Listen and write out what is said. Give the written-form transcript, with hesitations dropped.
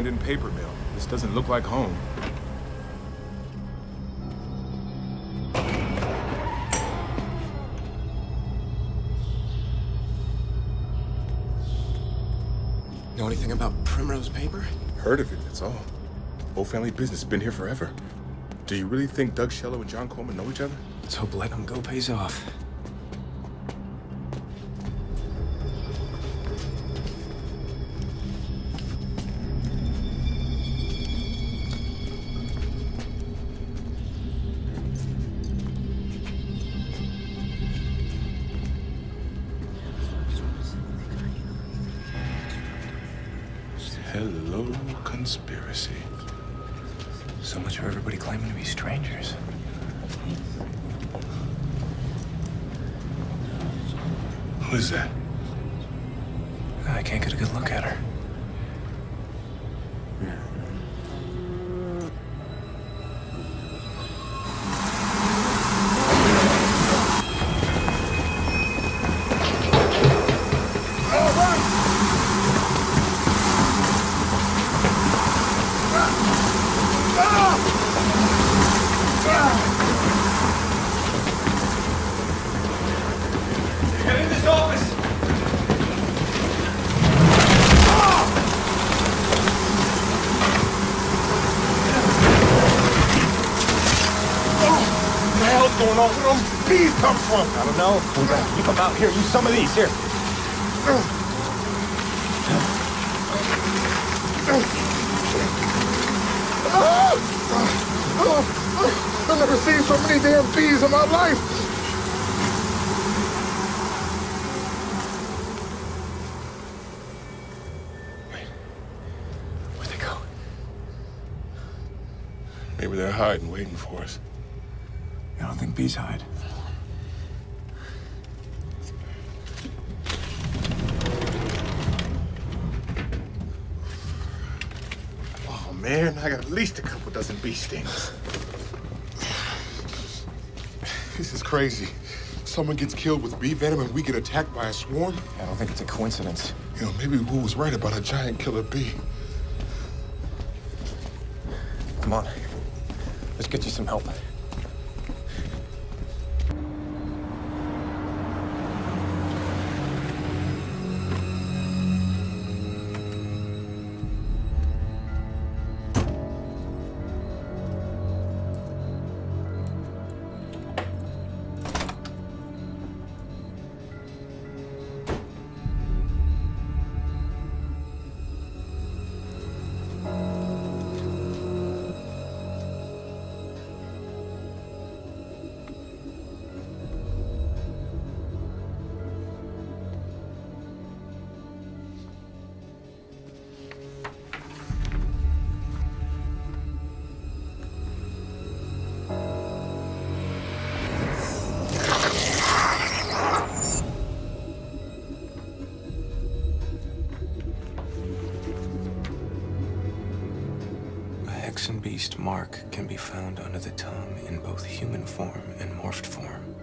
abandoned paper mill. This doesn't look like home. Know anything about Primrose Paper? Heard of it, that's all. Old family business, been here forever. Do you really think Doug Shellow and John Coleman know each other? Let's hope let them go pays off. Hello, conspiracy. So much for everybody claiming to be strangers. Who is that? I can't get a good look at her. Where those bees come from? I don't know. Keep them out here. Use some of these. Here. I've never seen so many damn bees in my life. Wait. Where'd they go? Maybe they're hiding, waiting for us. I don't think bees hide. Oh, man, I got at least a couple dozen bee stings. This is crazy. Someone gets killed with bee venom and we get attacked by a swarm? I don't think it's a coincidence. You know, maybe Wu was right about a giant killer bee. Come on. Let's get you some help. Hexenbeast mark can be found under the tongue in both human form and morphed form.